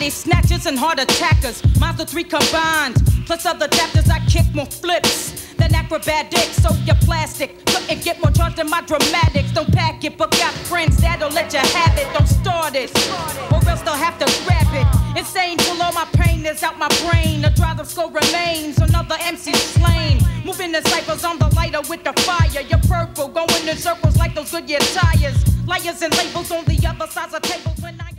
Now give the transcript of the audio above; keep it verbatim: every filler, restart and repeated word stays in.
body snatchers and heart attackers. Mazda three combined, plus other adapters. I kick more flips than acrobatics. So you're plastic, couldn't get more charged than my dramatics. Don't pack it, but got friends that'll let you have it. Don't start it, or else they'll have to grab it. Insane till all my pain is out my brain. The drive of skull remains, another M C slain. Moving the cycles on the lighter with the fire. You're purple, going in circles like those Goodyear tires. Liars and labels on the other sides of tables when I